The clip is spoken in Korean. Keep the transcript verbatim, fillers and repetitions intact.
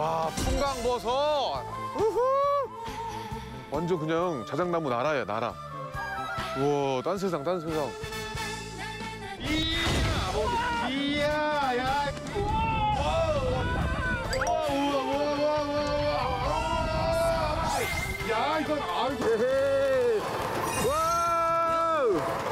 와, 풍강버섯. 완전 그냥 자작나무 나라야, 나라. 우와, 딴 세상, 딴 세상. 이야, 이야, 야. 야, 이건 안 돼. 와우.